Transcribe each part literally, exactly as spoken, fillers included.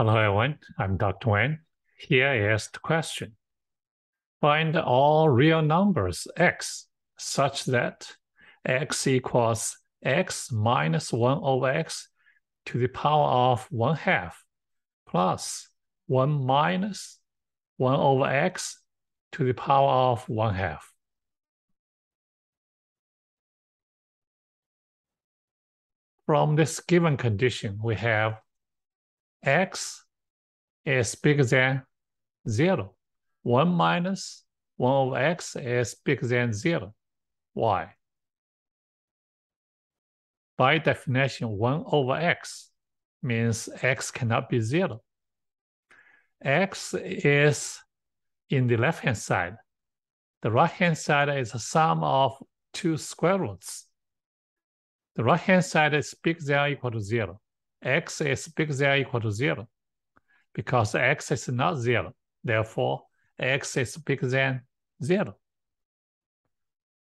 Hello everyone, I'm Doctor Wen. Here is the question. Find all real numbers x such that x equals x minus one over x to the power of one half plus one minus one over x to the power of one half. From this given condition, we have x is bigger than zero. one minus one over x is bigger than zero. Why? By definition, one over x means x cannot be zero. X is in the left-hand side. The right-hand side is a sum of two square roots. The right-hand side is bigger than or equal to zero. X is bigger than or equal to zero because x is not zero. Therefore, x is bigger than zero.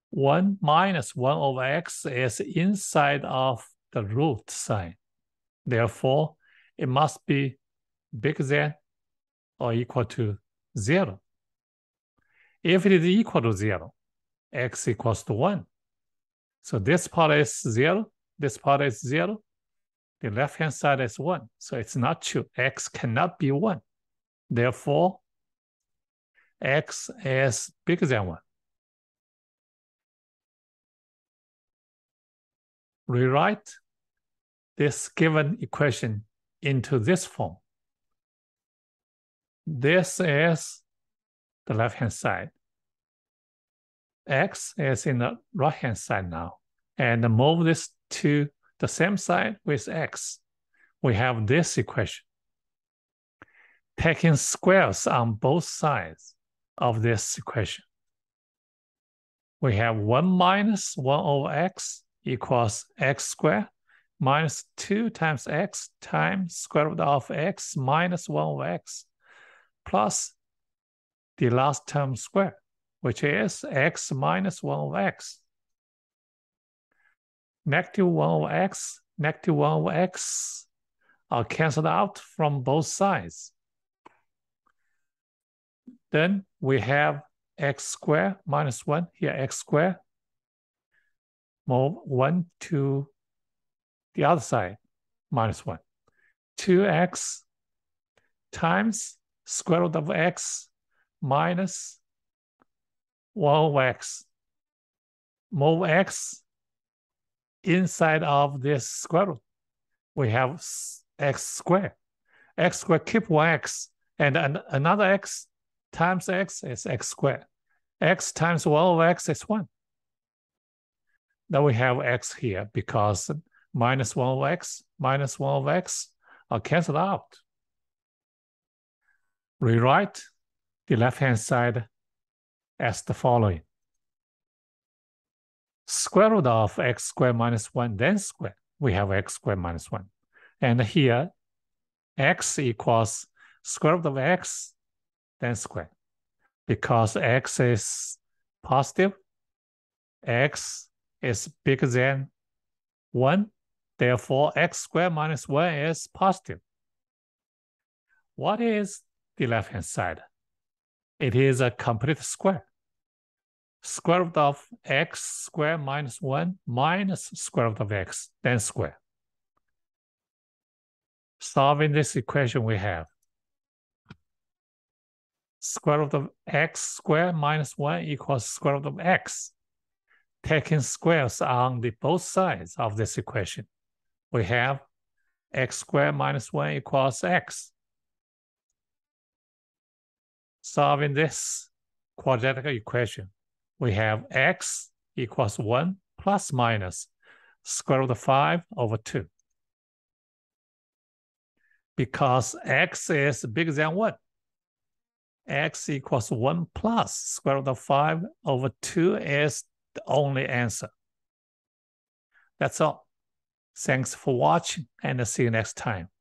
one minus one over x is inside of the root sign. Therefore, it must be bigger than or equal to zero. If it is equal to zero, x equals to one. So this part is zero, this part is zero, the left-hand side is one. So it's not true. X cannot be one. Therefore, x is bigger than one. Rewrite this given equation into this form. This is the left-hand side. X is in the right-hand side now. And move this to the same side with x. We have this equation. Taking squares on both sides of this equation. We have one minus one over x equals x squared minus two times x times square root of x minus one over x plus the last term squared, which is x minus one over x. Negative one over x, negative one over x are cancelled out from both sides. Then we have x squared minus one, here x squared. Move one to the other side, minus one. two x times square root of x minus one over x. Move x inside of this square root. We have x squared. X squared keep one x and an another x times x is x squared. X times one over x is one. Now we have x here because minus one over x, minus one over x are cancelled out. Rewrite the left-hand side as the following. Square root of x squared minus one, then square. We have x squared minus one. And here, x equals square root of x, then square. Because x is positive, x is bigger than one. Therefore, x squared minus one is positive. What is the left-hand side? It is a complete square. Square root of x squared minus one minus square root of x, then square. Solving this equation, we have square root of x squared minus one equals square root of x. Taking squares on the both sides of this equation, we have x squared minus one equals x. Solving this quadratic equation, we have x equals one plus minus square root of five over two. Because x is bigger than one, x equals one plus square root of five over two is the only answer. That's all. Thanks for watching and see you next time.